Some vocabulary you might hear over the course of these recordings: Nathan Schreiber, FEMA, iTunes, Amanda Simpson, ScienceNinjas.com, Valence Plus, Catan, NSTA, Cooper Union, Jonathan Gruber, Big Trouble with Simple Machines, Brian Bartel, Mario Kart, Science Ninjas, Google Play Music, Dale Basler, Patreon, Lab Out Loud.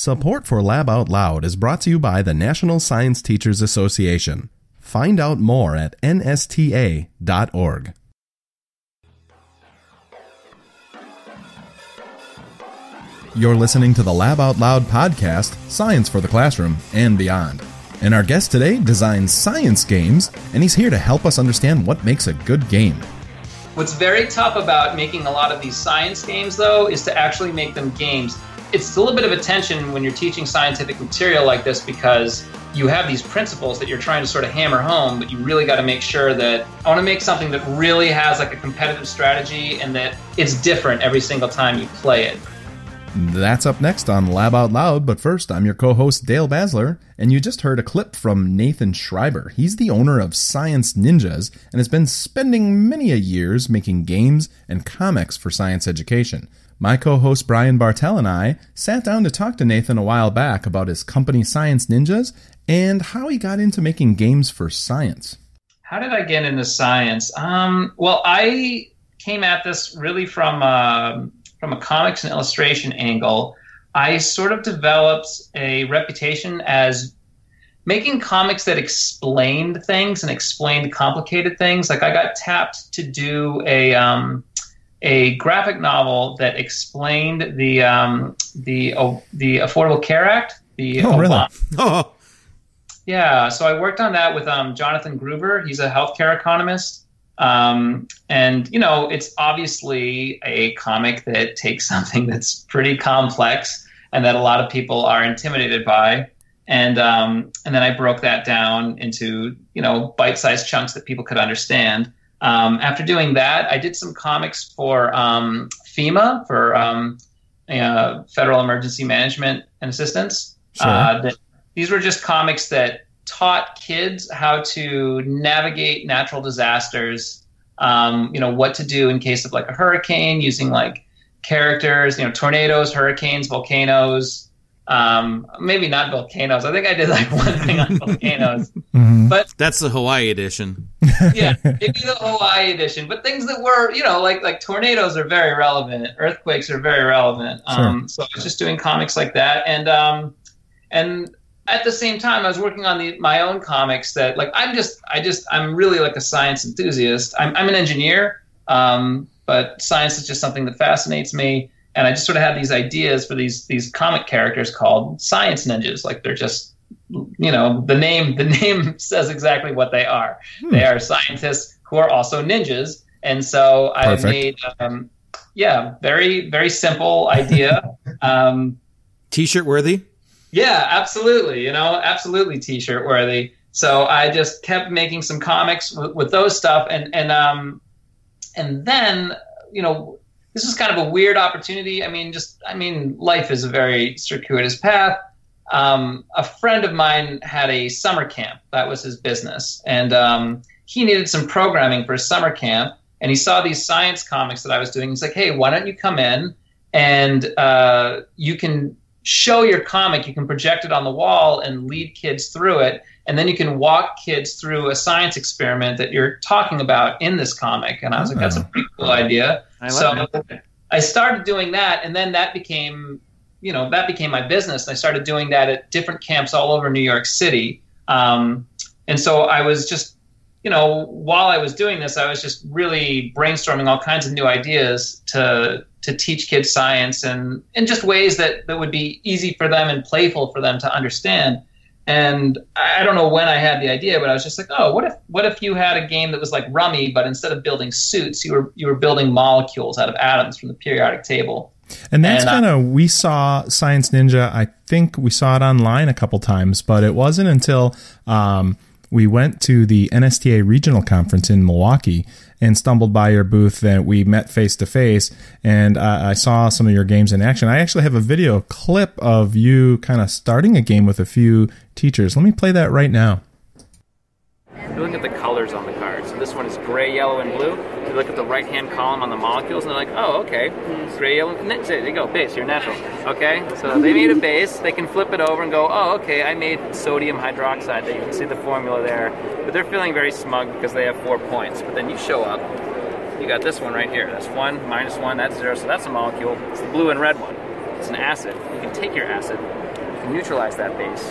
Support for Lab Out Loud is brought to you by the National Science Teachers Association. Find out more at NSTA.org. You're listening to the Lab Out Loud podcast, Science for the Classroom and Beyond. And our guest today designs science games, and he's here to help us understand what makes a good game. What's very tough about making a lot of these science games, though, is to actually make them games. It's a little bit of a tension when you're teaching scientific material like this because you have these principles that you're trying to sort of hammer home, but you really got to make sure that I want to make something that really has like a competitive strategy and that it's different every single time you play it. That's up next on Lab Out Loud, but first, I'm your co-host Dale Basler, and you just heard a clip from Nathan Schreiber. He's the owner of Science Ninjas and has been spending many years making games and comics for science education. My co-host Brian Bartel and I sat down to talk to Nathan a while back about his company Science Ninjas and how he got into making games for science. How did I get into science? Well, I came at this really from a comics and illustration angle. I sort of developed a reputation as making comics that explained things and explained complicated things. Like I got tapped to do a graphic novel that explained the Affordable Care Act. Oh, really? Yeah. So I worked on that with Jonathan Gruber. He's a healthcare economist. And you know, it's obviously a comic that takes something that's pretty complex and that a lot of people are intimidated by. And then I broke that down into, you know, bite-sized chunks that people could understand. After doing that, I did some comics for, FEMA for, Federal Emergency Management and Assistance. Sure. These were just comics that taught kids how to navigate natural disasters, you know, what to do in case of like a hurricane using like characters, you know, tornadoes, hurricanes, volcanoes, maybe not volcanoes. I think I did like one thing on volcanoes, but that's the Hawaii edition. Yeah, maybe the Hawaii edition, but things that were, you know, like tornadoes are very relevant. Earthquakes are very relevant. Sure. So I was just doing comics like that. And at the same time, I was working on my own comics that, like, I'm really like a science enthusiast. I'm an engineer, but science is just something that fascinates me. And I just sort of had these ideas for these comic characters called Science Ninjas. Like they're just, you know, the name says exactly what they are. They are scientists who are also ninjas. And so Perfect. I made, very, very simple idea. T-shirt worthy. Yeah, absolutely. You know, absolutely T-shirt worthy. So I just kept making some comics with those stuff. And then, you know, this was kind of a weird opportunity. I mean, life is a very circuitous path. A friend of mine had a summer camp. That was his business. And he needed some programming for a summer camp. And he saw these science comics that I was doing. He's like, hey, why don't you come in and you can show your comic, you can project it on the wall and lead kids through it, and then you can walk kids through a science experiment that you're talking about in this comic. And I was like, that's a pretty cool idea. So I started doing that, and then that became my business. And I started doing that at different camps all over New York City. And so I was just, you know, while I was doing this, I was just really brainstorming all kinds of new ideas to teach kids science and in just ways that would be easy for them and playful for them to understand. And I don't know when I had the idea, but I was just like, oh, what if you had a game that was like Rummy, but instead of building suits, you were building molecules out of atoms from the periodic table. And that's kind of, we saw Science Ninja, I think we saw it online a couple times, but it wasn't until we went to the NSTA regional conference in Milwaukee and stumbled by your booth that we met face to face, and I saw some of your games in action. I actually have a video clip of you kind of starting a game with a few teachers. Let me play that right now. You look at the colors on the cards. So this one is gray, yellow, and blue. You look at the right-hand column on the molecules, and they're like, oh, okay, it's gray, yellow, and that's it. There you go, base, you're natural. Okay, so they made a base. They can flip it over and go, oh, okay, I made sodium hydroxide. You can see the formula there. But they're feeling very smug because they have 4 points. But then you show up. You got this one right here. That's 1, -1, that's 0. So that's a molecule. It's the blue and red one. It's an acid. You can take your acid, you can neutralize that base,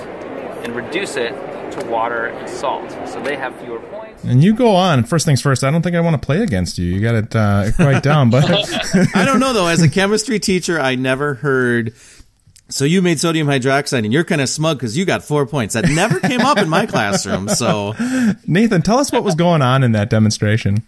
and reduce it to water and salt. So they have fewer points. And you go on. First things first, I don't think I want to play against you. You got it quite down. But I don't know, though. As a chemistry teacher, I never heard... So you made sodium hydroxide, and you're kind of smug because you got 4 points. That never came up in my classroom. So, Nathan, tell us what was going on in that demonstration.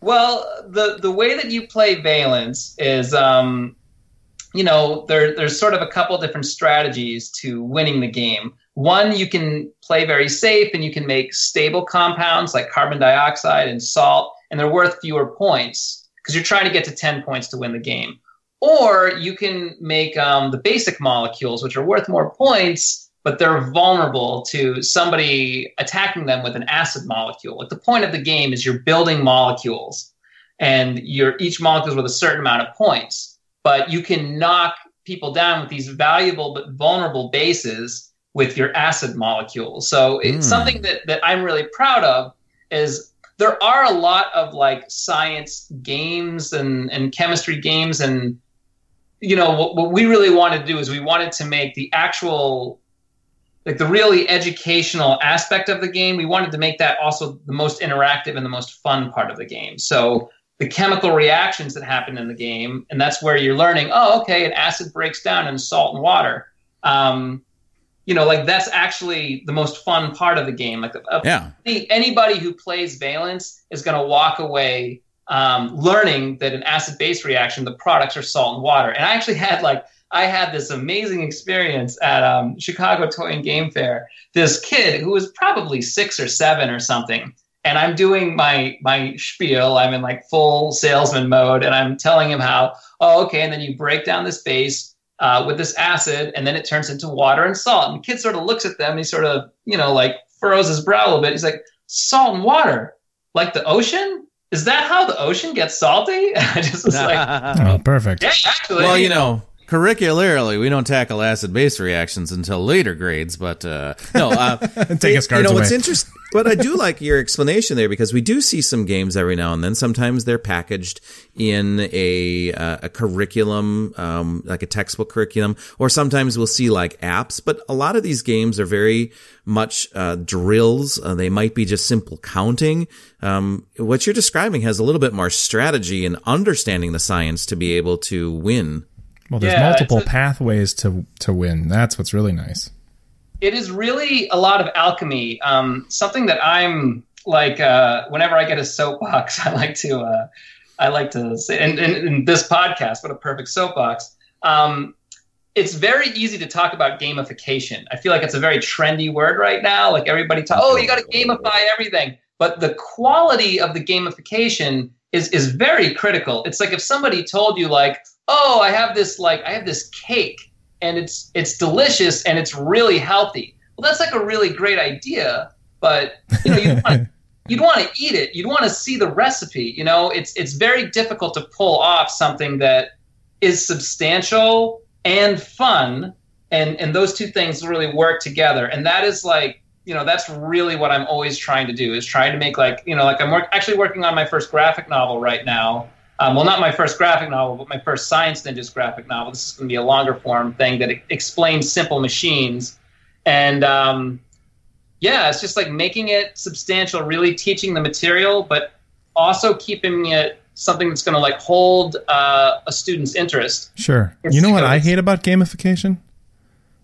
Well, the way that you play Valence is, you know, there's sort of a couple different strategies to winning the game. One, you can play very safe, and you can make stable compounds like carbon dioxide and salt, and they're worth fewer points because you're trying to get to 10 points to win the game. Or you can make the basic molecules, which are worth more points, but they're vulnerable to somebody attacking them with an acid molecule. Like the point of the game is you're building molecules, and each molecule is worth a certain amount of points. But you can knock people down with these valuable but vulnerable bases with your acid molecules. So it's something that I'm really proud of is... There are a lot of like science games and chemistry games, and you know what we really wanted to do is we wanted to make the actual, like the really educational aspect of the game. We wanted to make that also the most interactive and the most fun part of the game. So the chemical reactions that happen in the game, and that's where you're learning. Oh, okay, an acid breaks down in salt and water. You know, like that's actually the most fun part of the game. Like, anybody who plays Valence is going to walk away learning that an acid-base reaction, the products are salt and water. And I actually had I had this amazing experience at Chicago Toy and Game Fair. This kid who was probably 6 or 7 or something, and I'm doing my spiel. I'm in like full salesman mode, and I'm telling him how, oh, okay, and then you break down this base with this acid, and then it turns into water and salt. And the kid sort of looks at them, and he sort of, you know, like furrows his brow a little bit. He's like, salt and water? Like the ocean? Is that how the ocean gets salty? I just was like... Oh, perfect. Yeah, actually. Well, you know, curricularly, we don't tackle acid-base reactions until later grades, but take his cards away. What's interesting... But I do like your explanation there, because we do see some games every now and then. Sometimes they're packaged in a curriculum, like a textbook curriculum, or sometimes we'll see like apps. But a lot of these games are very much drills. They might be just simple counting. What you're describing has a little bit more strategy and understanding the science to be able to win. Well, there's multiple pathways to win. That's what's really nice. It is really a lot of alchemy. Something that I'm like, whenever I get a soapbox, I like to say, and in this podcast, what a perfect soapbox. It's very easy to talk about gamification. I feel like it's a very trendy word right now. Like everybody talks, oh, you got to gamify everything. But the quality of the gamification is very critical. It's like if somebody told you like, oh, I have this cake, and it's delicious, and it's really healthy. Well, that's like a really great idea, but you know, you'd want to eat it. You'd want to see the recipe. You know, it's very difficult to pull off something that is substantial and fun, and those two things really work together. And that is like, you know, that's really what I'm always trying to do, is trying to make like, you know, like I'm actually working on my first graphic novel right now. Well, not my first graphic novel, but my first Science Ninjas graphic novel. This is going to be a longer form thing that explains simple machines. And, yeah, it's just like making it substantial, really teaching the material, but also keeping it something that's going to like hold a student's interest. Sure. It's, you know what I hate about gamification?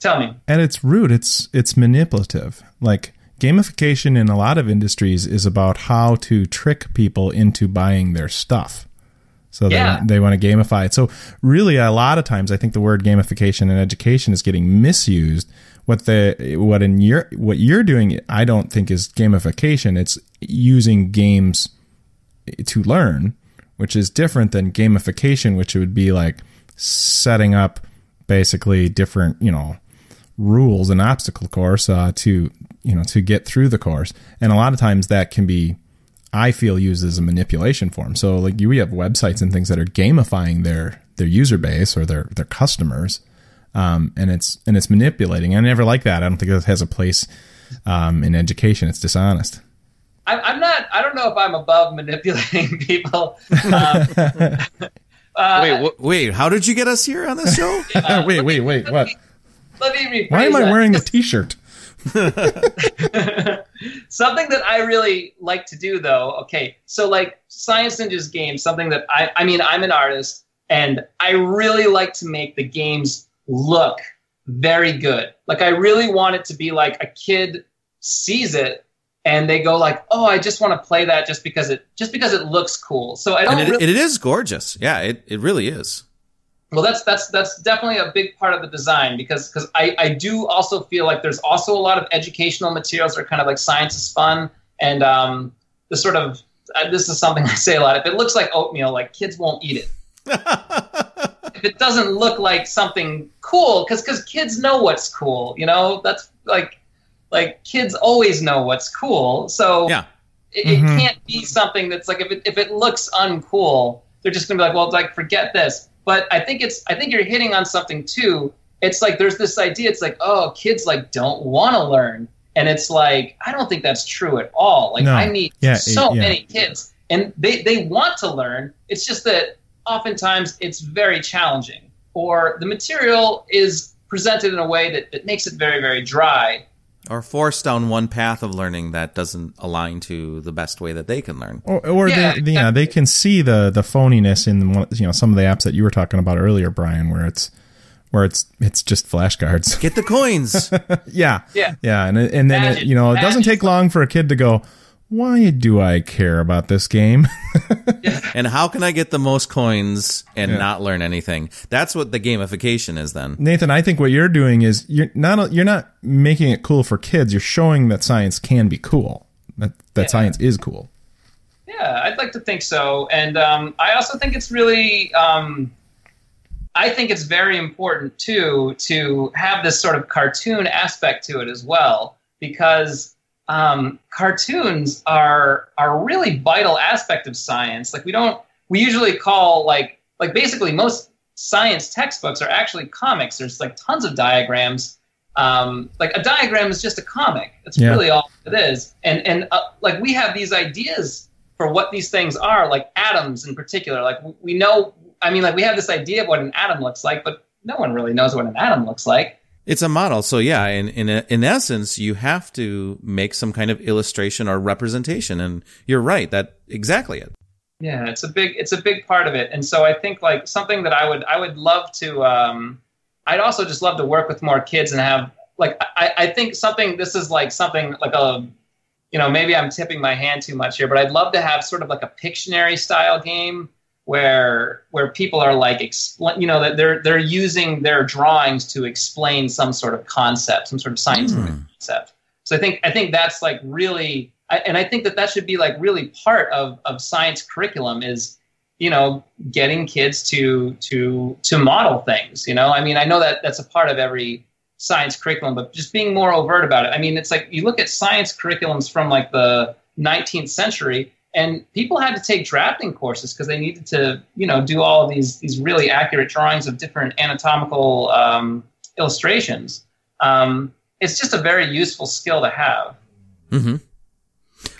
Tell me. At its root, it's manipulative. Like gamification in a lot of industries is about how to trick people into buying their stuff. So they want to gamify it. So really, a lot of times, I think the word gamification in education is getting misused. What you're doing, I don't think is gamification. It's using games to learn, which is different than gamification, which would be like setting up basically different, you know, rules and obstacle course to get through the course. And a lot of times that can be, I feel, used as a manipulation form. So like we have websites and things that are gamifying their user base or their customers. And it's manipulating. I never like that. I don't think that has a place in education. It's dishonest. I don't know if I'm above manipulating people. Wait, how did you get us here on this show? wait, what? Let me rephrase. Why am I wearing a t-shirt? Something that I really like to do, though. Okay, so like Science Ninjas games, something that I mean, I'm an artist, and I really like to make the games look very good. Like, I really want it to be like a kid sees it and they go like, oh, I just want to play that just because it looks cool. So I don't. It is gorgeous. Yeah, it really is. Well, that's definitely a big part of the design, because I do also feel like there's also a lot of educational materials that are kind of like science is fun, and this sort of this is something I say a lot. If it looks like oatmeal, like, kids won't eat it. If it doesn't look like something cool, because kids know what's cool, you know, that's like kids always know what's cool. So yeah. It can't be something that's like, if it looks uncool, they're just gonna be like, well, like, forget this. But I think you're hitting on something too. It's like there's this idea. It's like, oh, kids like don't want to learn, and it's like, I don't think that's true at all. Like, no. I meet so many kids, and they want to learn. It's just that oftentimes it's very challenging, or the material is presented in a way that makes it very, very dry, or forced down one path of learning that doesn't align to the best way that they can learn. Or yeah, they, yeah, they can see the phoniness in the, you know, some of the apps that you were talking about earlier, Brian, where it's just flashcards. Get the coins. yeah, and then it, you know, it doesn't take long for a kid to go, why do I care about this game? And how can I get the most coins and not learn anything? That's what the gamification is then. Nathan, I think what you're doing is you're not making it cool for kids. You're showing that science can be cool, that science is cool. Yeah, I'd like to think so. And I also think it's really, I think it's very important, too, to have this sort of cartoon aspect to it as well, because cartoons are a really vital aspect of science. Like, we usually call like basically most science textbooks are actually comics. There's like tons of diagrams. Like, a diagram is just a comic. That's really all it is. And like, we have these ideas for what these things are, like atoms in particular. Like, we know, I mean, like, we have this idea of what an atom looks like, but no one really knows what an atom looks like. It's a model. So yeah, in essence, you have to make some kind of illustration or representation, and you're right, that's exactly it. Yeah, it's a big part of it. And so I think like something that I would love to I'd also just love to work with more kids and have like I think something like a, you know, maybe I'm tipping my hand too much here, but I'd love to have sort of like a Pictionary style game where people are like, explain, you know, that they're using their drawings to explain some sort of concept, some sort of scientific concept. So I think that's like really, and I think that should be like really part of science curriculum is, you know, getting kids to model things, you know? I mean, I know that that's a part of every science curriculum, but just being more overt about it. I mean, it's like, you look at science curriculums from like the 19th century, and people had to take drafting courses because they needed to, you know, do all of these really accurate drawings of different anatomical illustrations. It's just a very useful skill to have. Mm-hmm.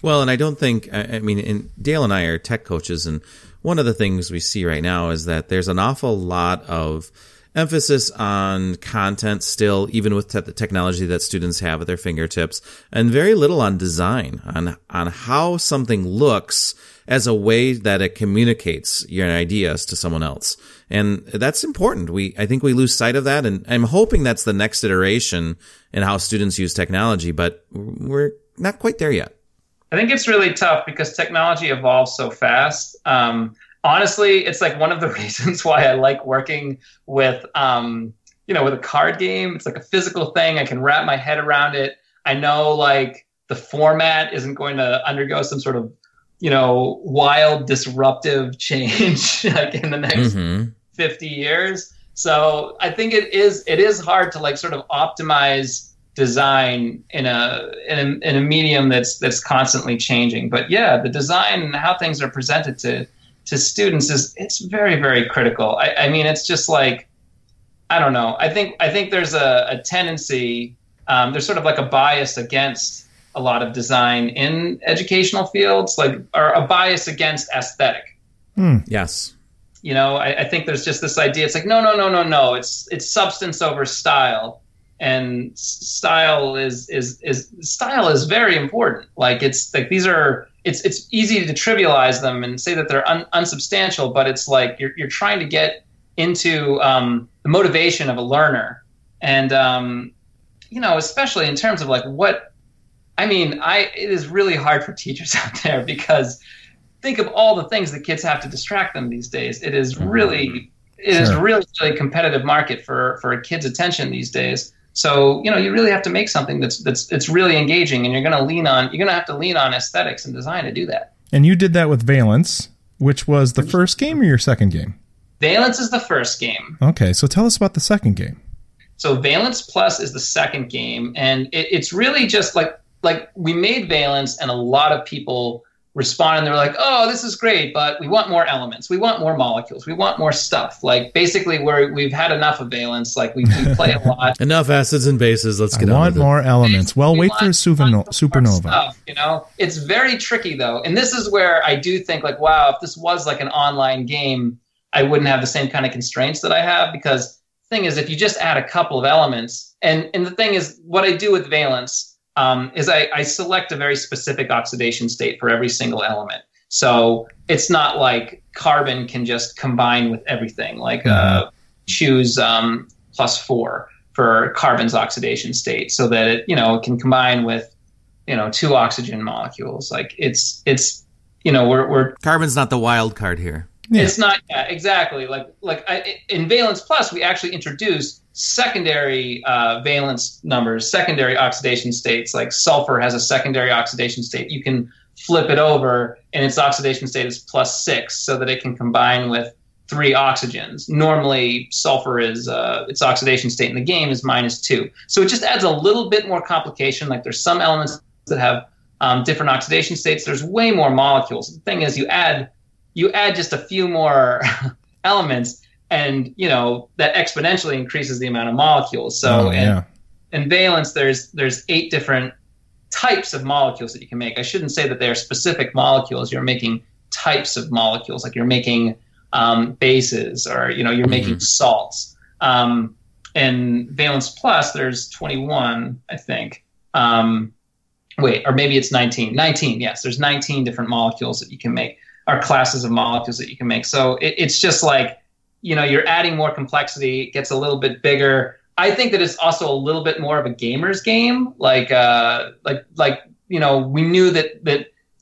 Well, and I don't think, I mean, and Dale and I are tech coaches, and one of the things we see right now is that there's an awful lot of emphasis on content still, even with the technology that students have at their fingertips, and very little on design, on how something looks as a way that it communicates your ideas to someone else. And that's important. I think we lose sight of that, and I'm hoping that's the next iteration in how students use technology, but we're not quite there yet. I think it's really tough because technology evolves so fast. Honestly, it's like one of the reasons why I like working with, you know, with a card game. It's like a physical thing. I can wrap my head around it. I know like the format isn't going to undergo some sort of, you know, wild disruptive change like in the next 50 years. So I think it is hard to like sort of optimize design in a medium that's constantly changing. But yeah, the design and how things are presented to students it's very, very critical. I mean, it's just like, I don't know. I think there's a tendency, there's sort of like a bias against a lot of design in educational fields, like, or a bias against aesthetic. Yes. You know, I think there's just this idea. It's like, no. It's substance over style, and style is very important. Like it's easy to trivialize them and say that they're unsubstantial, but it's like you're trying to get into the motivation of a learner, and you know, especially in terms of like what I mean. It is really hard for teachers out there because. Think of all the things that kids have to distract them these days. It is really, really competitive market for a kid's attention these days. So you know, you really have to make something that's really engaging, and you're going to have to lean on aesthetics and design to do that. And you did that with Valence, which was the first game or your second game? Valence is the first game. Okay, so tell us about the second game. So Valence Plus is the second game, and it's really just like we made Valence, and a lot of people. Respond and they're like, oh, this is great, but we want more elements, we want more molecules, we want more stuff. Like basically, we've had enough of Valence. Like we play a lot. Enough acids and bases. Let's get on. I want more elements. Well, wait for a supernova. Stuff, you know, it's very tricky though, and this is where I do think like, wow, if this was like an online game, I wouldn't have the same kind of constraints that I have because the thing is, if you just add a couple of elements, and the thing is, what I do with Valence. Is I select a very specific oxidation state for every single element. So it's not like carbon can just combine with everything, like choose +4 for carbon's oxidation state so that it, you know, it can combine with, you know, 2 oxygen molecules. Like it's you know, we're carbon's not the wild card here. Yeah. It's not, yeah, exactly. In Valence Plus, we actually introduced secondary valence numbers, secondary oxidation states. Like sulfur has a secondary oxidation state. You can flip it over, and its oxidation state is +6, so that it can combine with 3 oxygens. Normally, sulfur is its oxidation state in the game is -2. So it just adds a little bit more complication. Like there's some elements that have different oxidation states. There's way more molecules. The thing is, you add just a few more elements, and you know that exponentially increases the amount of molecules. So in Valence, there's 8 different types of molecules that you can make. I shouldn't say that they are specific molecules. You're making types of molecules, like you're making bases, or you know you're making salts. In Valence Plus, there's 21, I think. Wait, or maybe it's 19. 19, yes. There's 19 different molecules that you can make. Are classes of molecules that you can make. So it's just like, you know, you're adding more complexity. It gets a little bit bigger. I think that it's also a little bit more of a gamer's game. Like you know, we knew that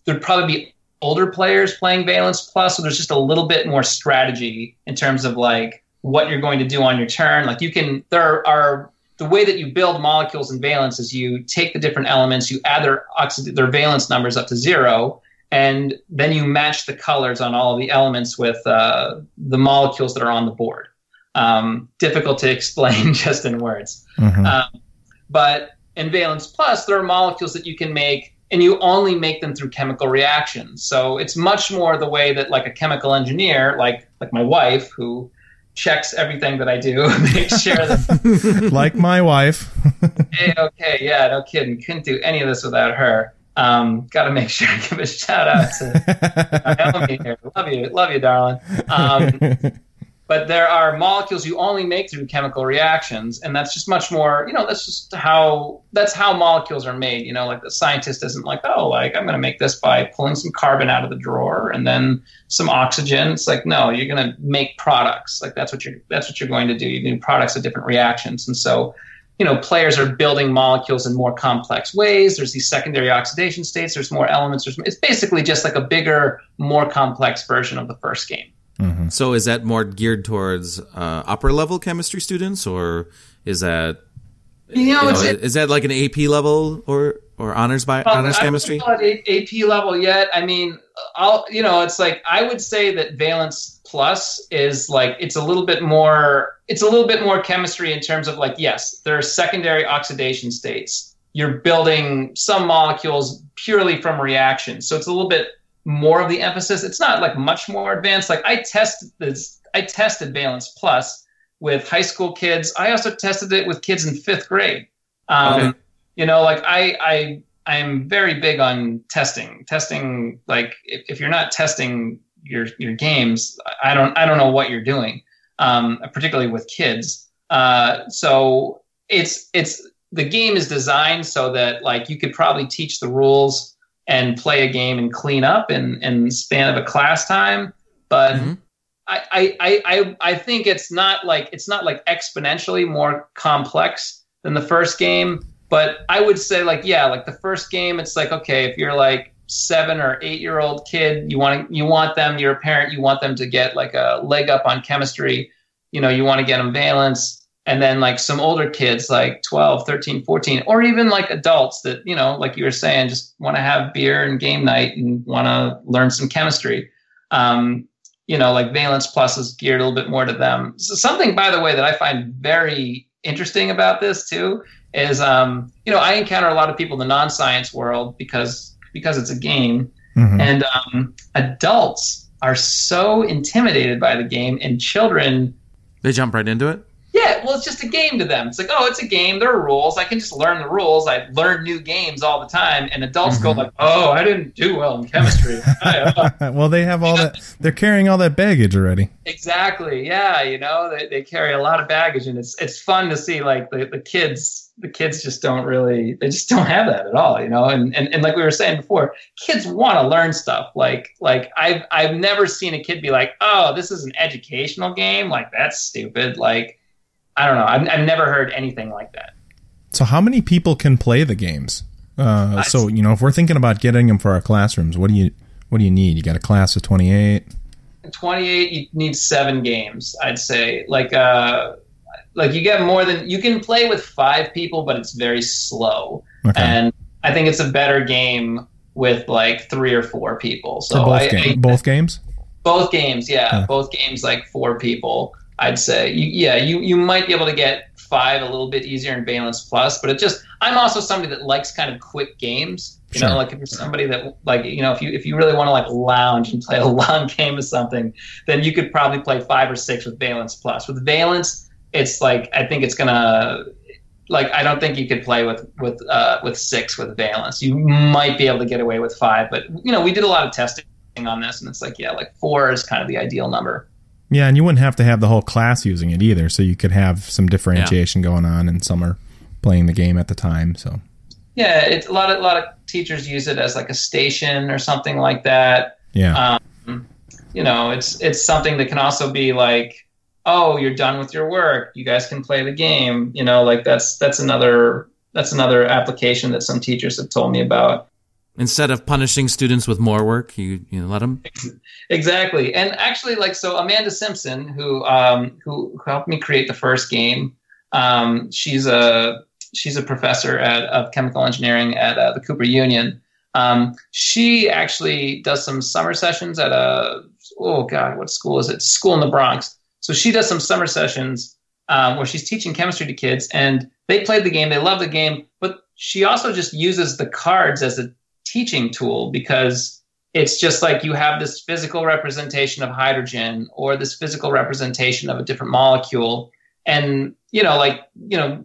there'd probably be older players playing Valence Plus, so there's just a little bit more strategy in terms of like what you're going to do on your turn. Like the way that you build molecules in Valence is you take the different elements, you add their valence numbers up to 0. And then you match the colors on all of the elements with the molecules that are on the board. Difficult to explain just in words. But in Valence Plus, there are molecules that you can make, and you only make them through chemical reactions. So it's much more the way that like a chemical engineer, like my wife, who checks everything that I do, makes sure that... like my wife. Okay, yeah, no kidding. Couldn't do any of this without her. Got to make sure I give a shout out to Naomi here. Love you, darling. But there are molecules you only make through chemical reactions, and that's just much more. You know, that's how molecules are made. You know, like the scientist isn't like, oh, like I'm going to make this by pulling some carbon out of the drawer and then some oxygen. It's like, no, you're going to make products. Like that's what you're going to do. You do products of different reactions, and so. You know, players are building molecules in more complex ways. There's these secondary oxidation states. There's more elements. It's basically just like a bigger, more complex version of the first game. Mm-hmm. So is that more geared towards upper-level chemistry students, or is that is that like an AP level or honors chemistry? I don't know about AP level yet. I mean, it's like I would say that Valence Plus is like it's a little bit more chemistry in terms of like, yes, there are secondary oxidation states. You're building some molecules purely from reactions. So it's a little bit more of the emphasis. It's not like much more advanced. Like I tested Valence Plus with high school kids. I also tested it with kids in 5th grade. Okay. You know, like I'm very big on testing. Like if you're not testing, your games, I don't know what you're doing, particularly with kids. So it's the game is designed so that like you could probably teach the rules and play a game and clean up in the span of a class time, but. Mm-hmm. I think it's not like exponentially more complex than the first game, but I would say like the first game, it's like, okay, if you're like 7 or 8 year old kid, you're a parent, you want them to get like a leg up on chemistry, you want to get them Valence. And then like some older kids, like 12, 13, 14, or even like adults that, like you were saying, just want to have beer and game night and want to learn some chemistry. Like Valence Plus is geared a little bit more to them. So something, by the way, that I find very interesting about this too is, I encounter a lot of people in the non-science world because it's a game, mm-hmm. and adults are so intimidated by the game, and children, they jump right into it. Yeah, well, it's just a game to them. It's like, oh, it's a game. There are rules. I can just learn the rules. I learn new games all the time. And adults mm-hmm. go like, oh, I didn't do well in chemistry. Well, they have all that. They're carrying all that baggage already. Exactly. Yeah, they carry a lot of baggage, and it's fun to see like the kids just don't really. They just don't have that at all. And like we were saying before, kids want to learn stuff. Like I've never seen a kid be like, oh, this is an educational game. Like that's stupid. Like. I don't know. I've never heard anything like that. So how many people can play the games? If we're thinking about getting them for our classrooms, what do you need? You got a class of 28? 28, you need 7 games, I'd say. Like you get more than you can play with 5 people, but it's very slow. Okay. And I think it's a better game with like 3 or 4 people. So both games? Both games, yeah. Huh. Both games like 4 people. I'd say, you might be able to get 5 a little bit easier in Valence Plus, but I'm also somebody that likes kind of quick games, sure. Like if you're somebody that if you really want to like lounge and play a long game of something, then you could probably play 5 or 6 with Valence Plus. With Valence, it's like, I think it's gonna, like, I don't think you could play with 6 with Valence. You might be able to get away with 5, but we did a lot of testing on this, and it's like, yeah, like 4 is kind of the ideal number. Yeah, and you wouldn't have to have the whole class using it either, so you could have some differentiation going on, and some are playing the game at the time. So yeah, it's a lot of teachers use it as like a station or something like that. Yeah, it's something that can also be like, oh, you're done with your work, you guys can play the game. Like that's another application that some teachers have told me about. Instead of punishing students with more work, you let them. Exactly. And actually, like, so Amanda Simpson, who helped me create the first game, she's a professor of chemical engineering at the Cooper Union. She actually does some summer sessions at what school is it? School in the Bronx. So she does some summer sessions where she's teaching chemistry to kids, and they played the game, they love the game, but she also just uses the cards as a teaching tool, because it's just like you have this physical representation of hydrogen or this physical representation of a different molecule. And, a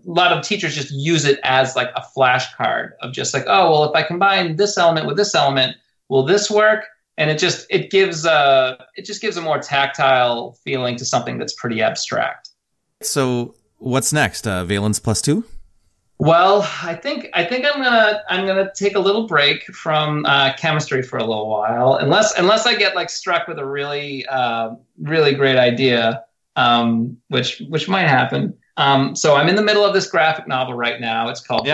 lot of teachers just use it as like a flashcard of just like, oh, well, if I combine this element with this element, will this work? And it just gives a more tactile feeling to something that's pretty abstract. So what's next? Valence Plus 2? Well, I think I'm gonna take a little break from chemistry for a little while, unless I get like struck with a really really great idea, which might happen. So I'm in the middle of this graphic novel right now. It's called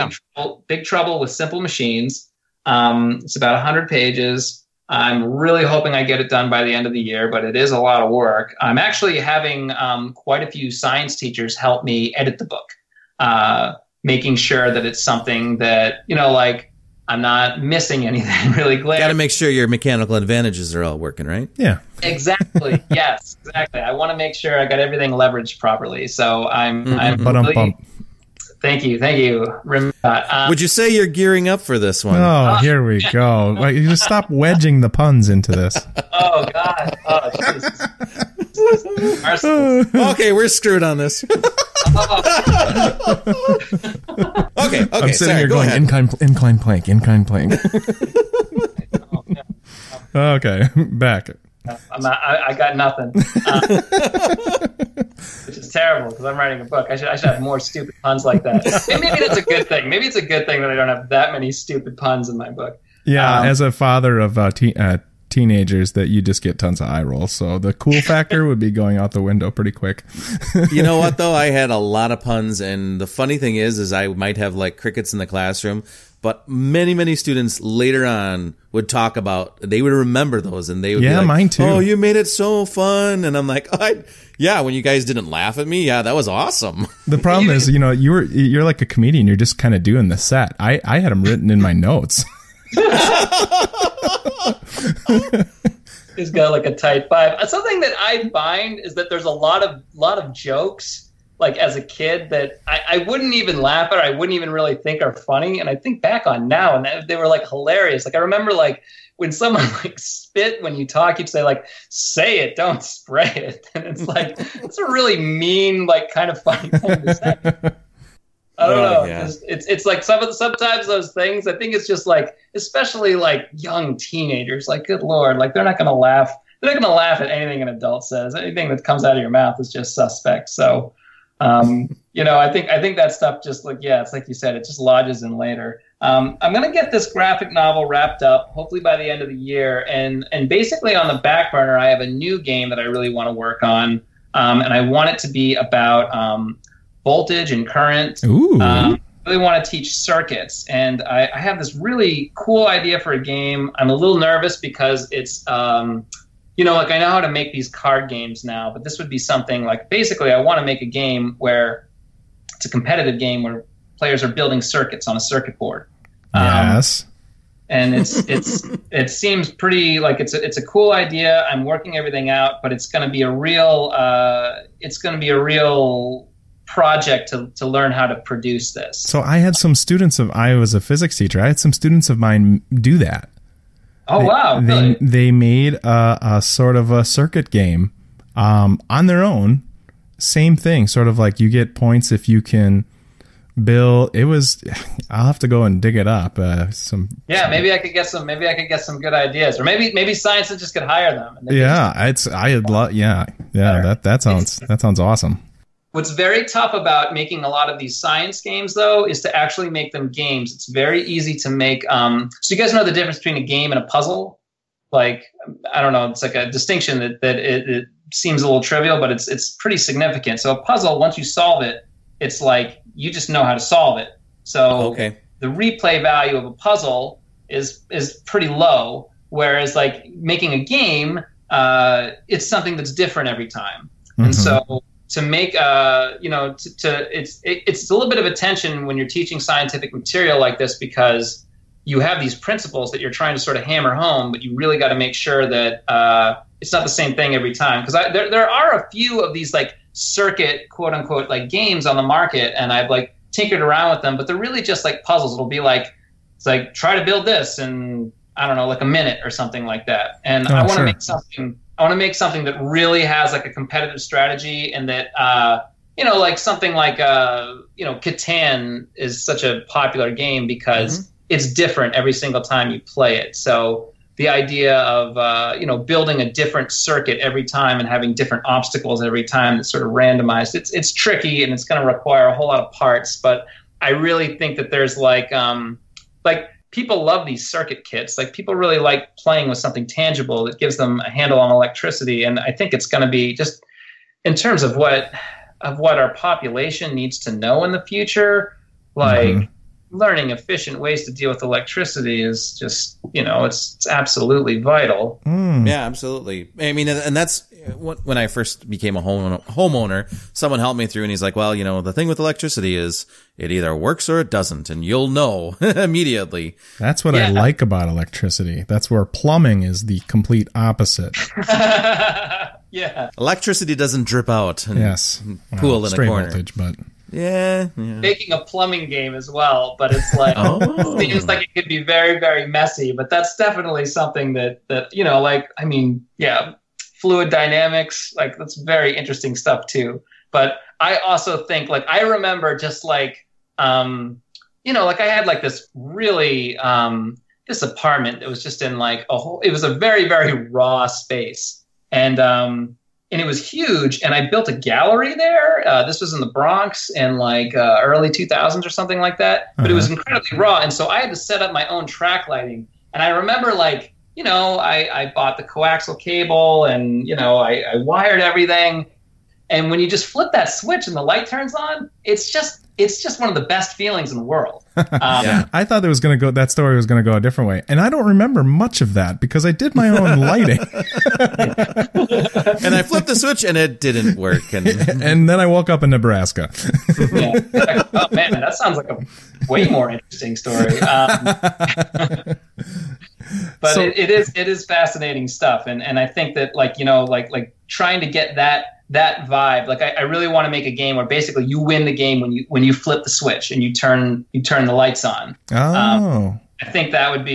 Big Trouble with Simple Machines. It's about 100 pages. I'm really hoping I get it done by the end of the year, but it is a lot of work. I'm actually having quite a few science teachers help me edit the book. Making sure that it's something that, like, I'm not missing anything really glaring. Got to make sure your mechanical advantages are all working, right? Yeah. Exactly. Yes, exactly. I want to make sure I got everything leveraged properly. So I'm Thank you. Would you say you're gearing up for this one? Oh, here we go. Like, you just stop wedging the puns into this. Oh, God. Oh, Jesus. Okay, we're screwed on this. Okay. I'm sitting here going, incline plank. Okay, back. I'm not, I got nothing, which is terrible because I'm writing a book. I should have more stupid puns like that. Maybe that's a good thing. Maybe it's a good thing that I don't have that many stupid puns in my book. Yeah, as a father of teenagers, that you just get tons of eye rolls. So the cool factor would be going out the window pretty quick. You know what, though? I had a lot of puns, and the funny thing is I might have like crickets in the classroom. But many, many students later on would talk about, they would remember those, and they would be like, mine too. Oh, you made it so fun. And I'm like, yeah, when you guys didn't laugh at me, yeah, that was awesome. The problem is, you know, you're like a comedian. You're just kind of doing the set. I had them written in my notes. He's got like a tight five. Something that I find is that there's a lot of jokes. Like as a kid that I wouldn't even laugh at, or I wouldn't even really think are funny. And I think back on now and they were like hilarious. Like I remember like when someone like spit, when you talk, you'd say like, say it, don't spray it. And it's like, it's a really mean, like kind of funny thing to say. I don't know. Yeah. It's like sometimes those things, I think it's just like, especially like young teenagers, like good Lord, like they're not going to laugh. They're not going to laugh at anything an adult says. Anything that comes out of your mouth is just suspect. So you know, I think that stuff just like, yeah, it's like you said, it just lodges in later. I'm going to get this graphic novel wrapped up hopefully by the end of the year. And basically on the back burner, I have a new game that I really want to work on. And I want it to be about, voltage and current. Ooh. I really want to teach circuits. And I have this really cool idea for a game. I'm a little nervous because it's, you know, like I know how to make these card games now, but this would be something like basically I want to make a game where it's a competitive game where players are building circuits on a circuit board. Yes. And it seems pretty like it's a cool idea. I'm working everything out, but it's going to be a real project to learn how to produce this. So I had some students of I was a physics teacher. I had some students of mine do that. Oh, wow. Really? They made a sort of a circuit game on their own. Same thing, sort of like you get points if you can build. It was, I'll have to go and dig it up. Maybe I could get some good ideas, or maybe Science Ninjas could hire them. And that sounds awesome. What's very tough about making a lot of these science games, though, is to actually make them games. It's very easy to make. So you guys know the difference between a game and a puzzle? Like, I don't know. It's like a distinction that it seems a little trivial, but it's pretty significant. So a puzzle, once you solve it, it's like you just know how to solve it. So the replay value of a puzzle is pretty low, whereas like making a game, it's something that's different every time. Mm-hmm. And so to make it's a little bit of a tension when you're teaching scientific material like this, because you have these principles that you're trying to sort of hammer home, but you really got to make sure that it's not the same thing every time. Because there are a few of these like circuit quote unquote like games on the market, and I've like tinkered around with them, but they're really just like puzzles. It'll be like it's like try to build this in, I don't know, like a minute or something like that. And I want to make something. I want to make something that really has like a competitive strategy, and that, you know, like something like, you know, Catan is such a popular game because it's different every single time you play it. So the idea of, you know, building a different circuit every time and having different obstacles every time that's sort of randomized, it's tricky, and it's going to require a whole lot of parts. But I really think that there's like, people love these circuit kits. Like people really like playing with something tangible that gives them a handle on electricity. And I think it's going to be just in terms of what our population needs to know in the future, like learning efficient ways to deal with electricity is just, you know, it's absolutely vital. Mm. Yeah, absolutely. I mean, and that's when I first became a homeowner, someone helped me through, and he's like, well, you know, the thing with electricity is it either works or it doesn't, and you'll know immediately. That's what I like about electricity. That's where plumbing is the complete opposite. Yeah. Electricity doesn't drip out and pool in a corner. Voltage, but yeah. Making a plumbing game as well, but it's like it seems like it could be very, very messy, but that's definitely something that you know, like, I mean, yeah, fluid dynamics, like that's very interesting stuff too. But I also think, like, I remember just like you know, like I had like this really this apartment that was just in like a whole, it was a very, very raw space. And it was huge. And I built a gallery there. This was in the Bronx in like early 2000s or something like that. But it was incredibly raw. And so I had to set up my own track lighting. And I remember like, you know, I bought the coaxial cable and, you know, I wired everything. And when you just flip that switch and the light turns on, it's just one of the best feelings in the world. Yeah. I thought that story was going to go a different way. And I don't remember much of that because I did my own lighting. And I flipped the switch and it didn't work. And then I woke up in Nebraska. Yeah. Oh man, that sounds like a way more interesting story. But so, it is fascinating stuff. And I think that like, you know, like trying to get that vibe, like I really want to make a game where basically you win the game when you flip the switch and you turn the lights on. Oh, I think that would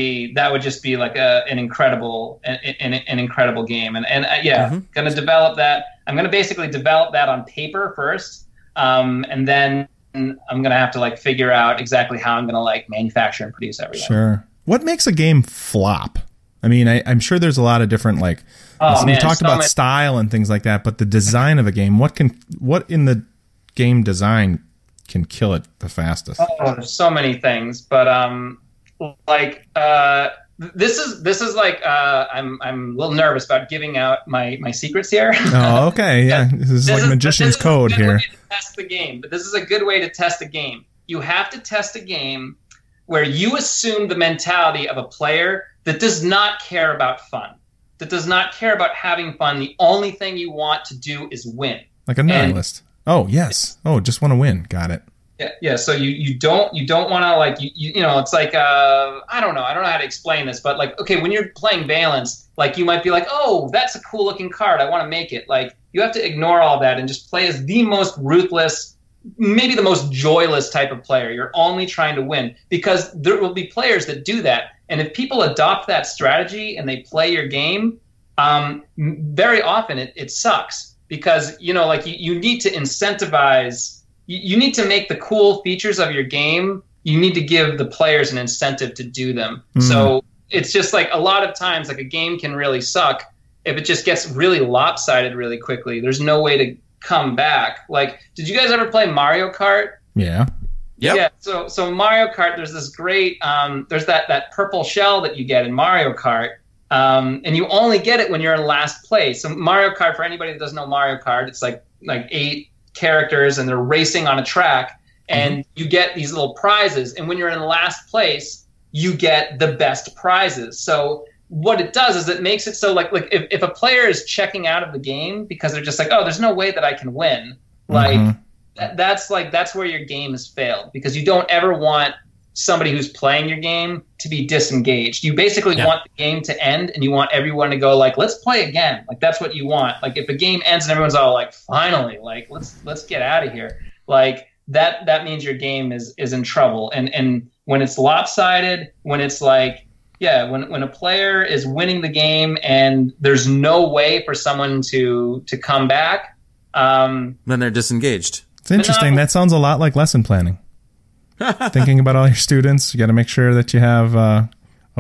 just be like an incredible an incredible game. And yeah, going to develop that. I'm going to basically develop that on paper first, and then I'm going to have to like figure out exactly how I'm going to like manufacture and produce everything. Sure. What makes a game flop? I mean, I'm sure there's a lot of different like. Oh, man, we talked about style and things like that, but the design of a game, what in the game design can kill it the fastest? Oh, there's so many things, but this is like I'm a little nervous about giving out my secrets here. Oh, okay, yeah, this is like magician's code here. This is a good way to test the game, but this is a good way to test a game. You have to test a game where you assume the mentality of a player that does not care about fun, that does not care about having fun. The only thing you want to do is win. Like a nihilist. Oh, yes. Oh, just want to win. Got it. Yeah. Yeah. So you don't want to like, you know, it's like, I don't know how to explain this, but like, okay, when you're playing Valence, like you might be like, oh, that's a cool looking card. I want to make it. Like you have to ignore all that and just play as the most ruthless, maybe the most joyless type of player. You're only trying to win because there will be players that do that. And if people adopt that strategy and they play your game, very often it sucks because, you know, like you need to incentivize, you need to make the cool features of your game. You need to give the players an incentive to do them. Mm. So it's just like a lot of times like a game can really suck if it just gets really lopsided really quickly. There's no way to come back. Like, did you guys ever play Mario Kart? Yeah. Yep. Yeah, so Mario Kart, there's this great, there's that purple shell that you get in Mario Kart, and you only get it when you're in last place. So Mario Kart, for anybody that doesn't know Mario Kart, it's like 8 characters, and they're racing on a track, and you get these little prizes, and when you're in last place, you get the best prizes. So what it does is it makes it so, like if a player is checking out of the game because they're just like, oh, there's no way that I can win, like... That's where your game has failed because you don't ever want somebody who's playing your game to be disengaged. You basically want the game to end and you want everyone to go like, let's play again. Like that's what you want. Like if a game ends and everyone's all like, finally, like let's get out of here. Like that means your game is in trouble. And when it's lopsided, when it's like, yeah, when a player is winning the game and there's no way for someone to come back, then they're disengaged. It's interesting. That sounds a lot like lesson planning. Thinking about all your students, you got to make sure that you have a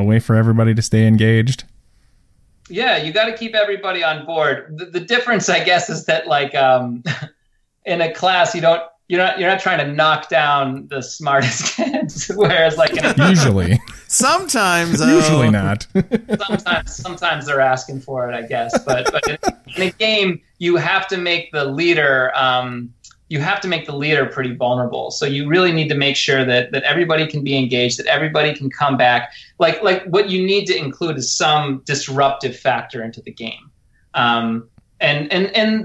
way for everybody to stay engaged. Yeah, you got to keep everybody on board. The difference, I guess, is that like in a class, you're not trying to knock down the smartest kids, whereas like in a usually sometimes usually not. sometimes they're asking for it, I guess. But in a game, you have to make the leader. You have to make the leader pretty vulnerable. So you really need to make sure that everybody can be engaged, that everybody can come back. Like what you need to include is some disruptive factor into the game. And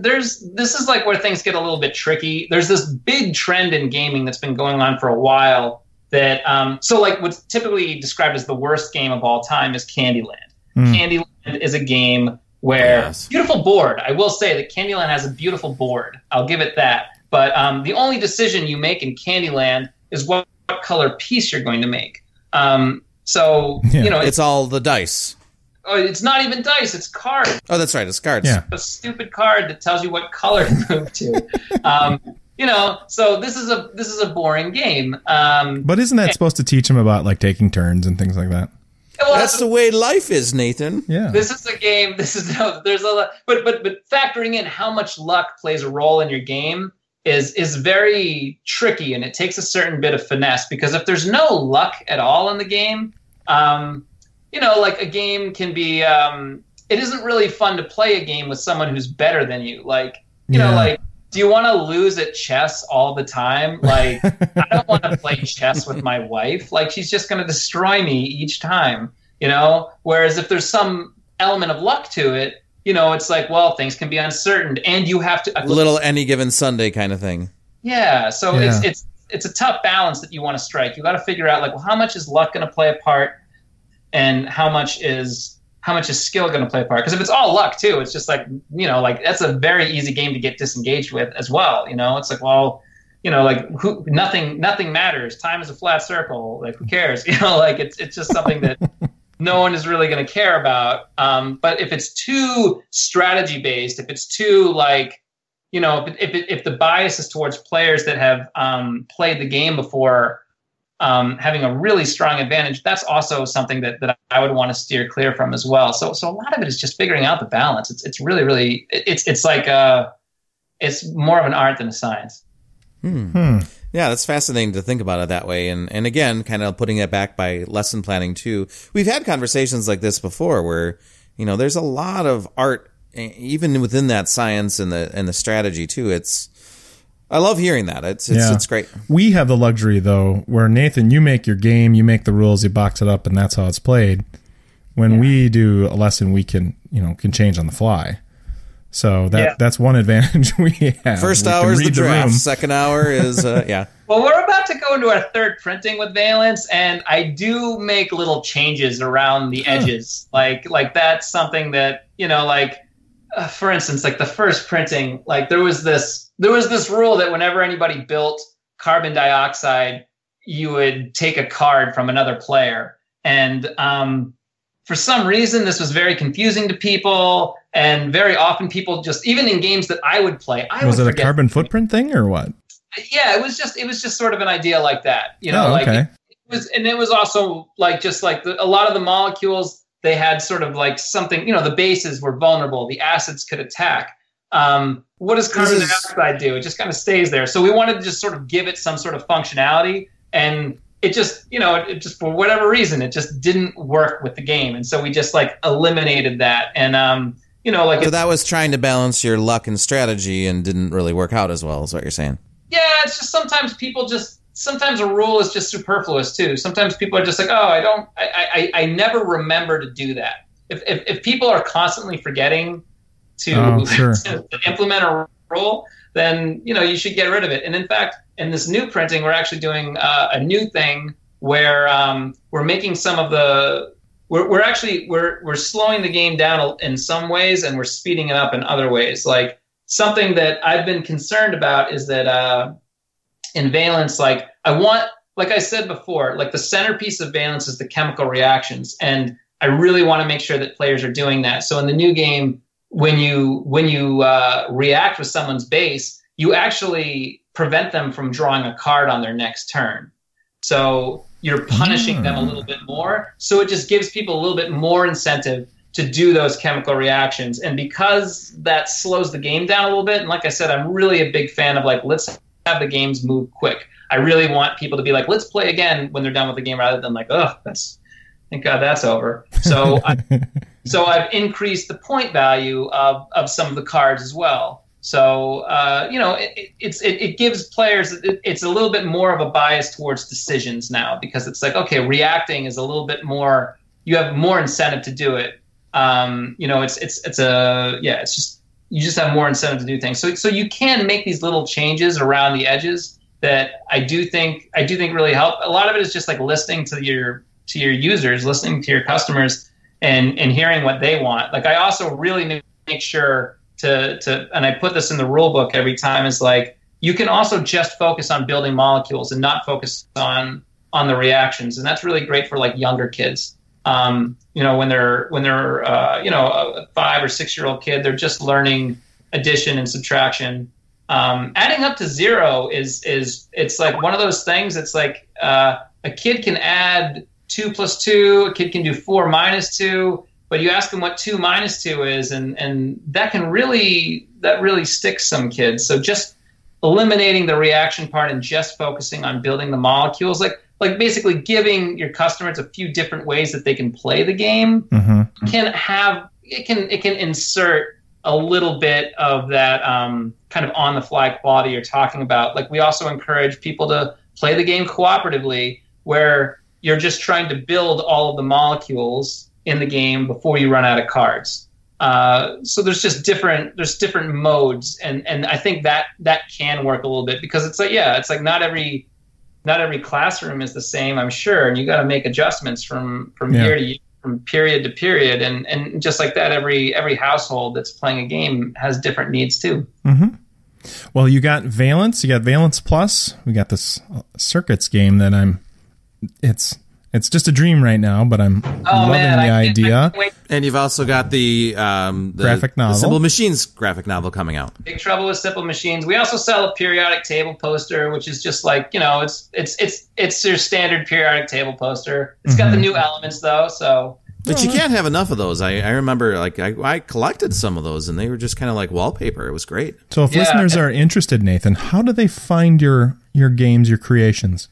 this is like where things get a little bit tricky. There's this big trend in gaming that's been going on for a while that so like what's typically described as the worst game of all time is Candyland. Mm. Candyland is a game where beautiful board. I will say that Candyland has a beautiful board. I'll give it that. But the only decision you make in Candyland is what color piece you're going to make. You know, it's all the dice. Oh, it's not even dice. It's cards. Oh, that's right. It's cards. Yeah. It's a stupid card that tells you what color to move to. You know, so this is a boring game. But isn't that supposed to teach him about like taking turns and things like that? That's the way life is, Nathan. Yeah. This is a game. There's a lot, but factoring in how much luck plays a role in your game is very tricky, and it takes a certain bit of finesse, because if there's no luck at all in the game, like a game can be, it isn't really fun to play a game with someone who's better than you. Like, you know, do you want to lose at chess all the time? Like, I don't want to play chess with my wife. Like, she's just going to destroy me each time, you know? Whereas if there's some element of luck to it, you know, it's like, well, things can be uncertain, and you have to... little Any Given Sunday kind of thing. Yeah, so it's a tough balance that you want to strike. You got to figure out, like, well, how much is luck going to play a part, and how much is skill going to play a part? Because if it's all luck too, it's just like, you know, like that's a very easy game to get disengaged with as well. You know, it's like, well, you know, like nothing matters. Time is a flat circle. Like, who cares? You know, like it's just something that no one is really going to care about. But if it's too strategy based, if it's too like, you know, if the bias is towards players that have played the game before, having a really strong advantage, that's also something that I would want to steer clear from as well. So a lot of it is just figuring out the balance. It's really, really, it's like, it's more of an art than a science. Yeah, that's fascinating to think about it that way. And again, kind of putting it back by lesson planning too. We've had conversations like this before where, you know, there's a lot of art, even within that science and the strategy too. I love hearing that. It's great. We have the luxury, though, where, Nathan, you make your game, you make the rules, you box it up, and that's how it's played. When we do a lesson, we can change on the fly. So that's one advantage we have. First hour is the draft. Second hour is, Well, we're about to go into our third printing with Valence, and I do make little changes around the edges. Like that's something that, you know, like, for instance, like the first printing, like there was this rule that whenever anybody built carbon dioxide, you would take a card from another player. And for some reason, this was very confusing to people. And very often people just, even in games that I would play, was it a carbon footprint thing or what? Yeah, it was just sort of an idea like that. You know, like it was also like just like a lot of the molecules, they had sort of like something, you know, the bases were vulnerable, the acids could attack. What does carbon dioxide do? It just kind of stays there. So we wanted to just sort of give it some sort of functionality, and it just, you know, it just for whatever reason, it just didn't work with the game. And so we just like eliminated that. And, you know, like, so that was trying to balance your luck and strategy and didn't really work out as well, is what you're saying. Yeah. It's just sometimes a rule is just superfluous too. Sometimes people are just like, I never remember to do that. If people are constantly forgetting to implement a rule, then, you know, you should get rid of it. And in fact, in this new printing, we're actually doing a new thing where we're slowing the game down in some ways, and we're speeding it up in other ways. Like something that I've been concerned about is that in Valence, like I want, like I said before, like the centerpiece of Valence is the chemical reactions. And I really want to make sure that players are doing that. So in the new game, when you react with someone's base, you actually prevent them from drawing a card on their next turn. So you're punishing them a little bit more. So it just gives people a little bit more incentive to do those chemical reactions. And because that slows the game down a little bit, and like I said, I'm really a big fan of like, let's have the games move quick. I really want people to be like, let's play again when they're done with the game, rather than like, oh, thank God that's over. So I've increased the point value of some of the cards as well. So, you know, it gives players, it's a little bit more of a bias towards decisions now, because it's like, okay, reacting is a little bit more, you have more incentive to do it. You know, it's just, you just have more incentive to do things. So you can make these little changes around the edges that I do think really help. A lot of it is just like listening to your users, listening to your customers, and hearing what they want. Like I also really make sure to and I put this in the rule book every time, is like you can also just focus on building molecules and not focus on the reactions. And that's really great for like younger kids. You know, when they're you know, a 5 or 6 year old kid, they're just learning addition and subtraction. Adding up to zero is it's like one of those things. It's like a kid can add 2 plus 2, a kid can do 4 minus 2, but you ask them what 2 minus 2 is, and that can really, that really sticks some kids. So just eliminating the reaction part and just focusing on building the molecules, like basically giving your customers a few different ways that they can play the game, can insert a little bit of that kind of on the fly quality you're talking about. Like, we also encourage people to play the game cooperatively, where you're just trying to build all of the molecules in the game before you run out of cards. So there's just different modes, and I think that can work a little bit, because it's like, yeah, it's like not every classroom is the same, I'm sure, and you got to make adjustments from year to year, from period to period, and just like that, every household that's playing a game has different needs too. Mm-hmm. Well, you got Valence Plus, we got this circuits game that it's just a dream right now, but I'm loving the idea. And you've also got the graphic novel, the Simple Machines graphic novel coming out. Big Trouble with Simple Machines. We also sell a periodic table poster, which is just like, you know, it's your standard periodic table poster. It's got the new elements though, so. But you can't have enough of those. I remember, like, I collected some of those, and they were just kind of like wallpaper. It was great. So if listeners are interested, Nathan, how do they find your games, your creations?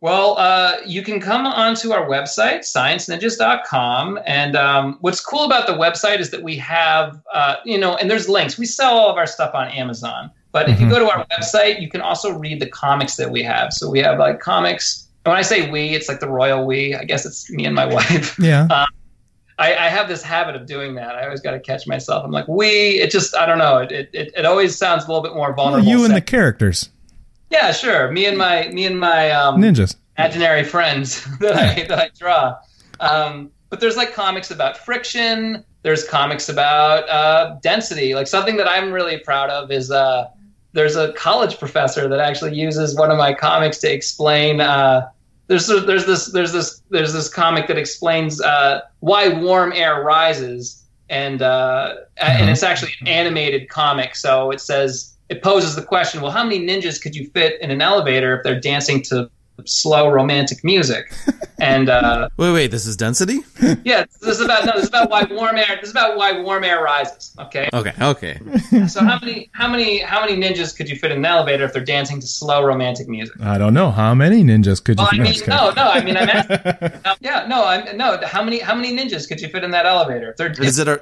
Well, you can come onto our website, ScienceNinjas.com, and what's cool about the website is that we have, and there's links. We sell all of our stuff on Amazon, but if you go to our website, you can also read the comics that we have. So we have, like, comics. And when I say we, it's like the royal we. I guess it's me and my wife. Yeah. I have this habit of doing that. I always got to catch myself. I'm like, we. It just, I don't know. It always sounds a little bit more vulnerable. Well, you and the characters. Yeah, sure. Me and my ninjas, imaginary friends that I draw. But there's like comics about friction. There's comics about density. Like, something that I'm really proud of is there's a college professor that actually uses one of my comics to explain. There's this comic that explains why warm air rises, and it's actually an animated comic. So it says. It poses the question, well, how many ninjas could you fit in an elevator if they're dancing to slow romantic music? And wait, this is density? Yeah, this is about why warm air rises. Okay. So how many ninjas could you fit in an elevator if they're dancing to slow romantic music? I don't know. How many ninjas could you fit? I'm asking. How many ninjas could you fit in that elevator? If they're dancing? Is it a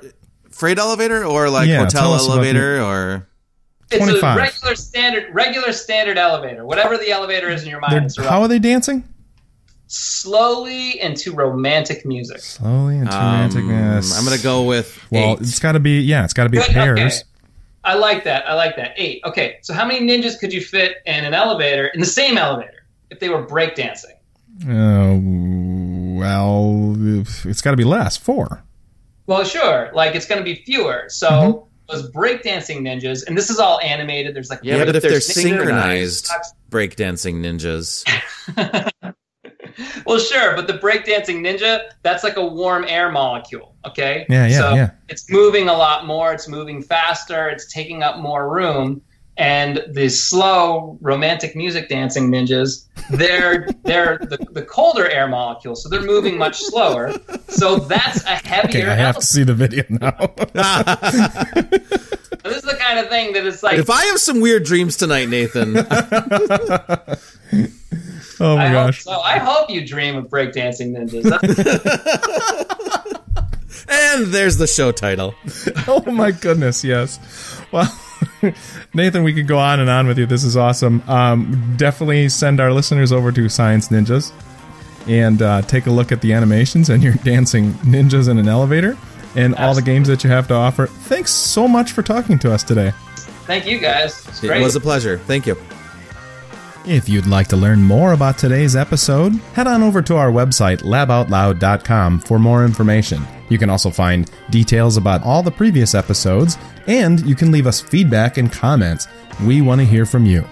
freight elevator or like hotel elevator or? It's 25. A regular standard elevator. Whatever the elevator is in your mind. How are they dancing? Slowly into romantic music. I'm gonna go with. Well, eight. it's got to be pairs. Okay. I like that. 8. Okay, so how many ninjas could you fit in an elevator, in the same elevator, if they were breakdancing? Well, it's got to be less. 4. Well, sure. Like, it's gonna be fewer. So. Mm-hmm. Those breakdancing ninjas, and this is all animated. There's like but if they're synchronized breakdancing ninjas. Well, sure, but the breakdancing ninja, that's like a warm air molecule. Okay, so it's moving a lot more. It's moving faster. It's taking up more room. And the slow romantic music dancing ninjas, they're the colder air molecules, so they're moving much slower. So that's a heavier. Okay, I have to see the video now. This is the kind of thing that it's like. If I have some weird dreams tonight, Nathan. Oh my gosh! So I hope you dream of breakdancing ninjas. And there's the show title. Oh my goodness! Yes. Well. Nathan, we could go on and on with you. This is awesome. Definitely send our listeners over to Science Ninjas and take a look at the animations and your dancing ninjas in an elevator and all the games that you have to offer. Thanks so much for talking to us today. Thank you, guys. It was a pleasure. Thank you. If you'd like to learn more about today's episode, head on over to our website, laboutloud.com, for more information. You can also find details about all the previous episodes, and you can leave us feedback and comments. We want to hear from you.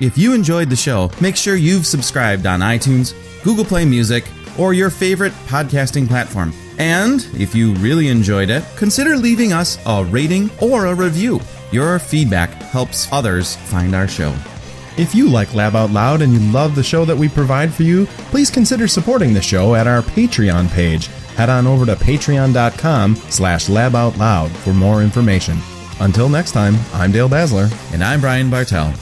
If you enjoyed the show, make sure you've subscribed on iTunes, Google Play Music, or your favorite podcasting platform. And if you really enjoyed it, consider leaving us a rating or a review. Your feedback helps others find our show. If you like Lab Out Loud and you love the show that we provide for you, please consider supporting the show at our Patreon page. Head on over to patreon.com/laboutloud for more information. Until next time, I'm Dale Basler. And I'm Brian Bartel.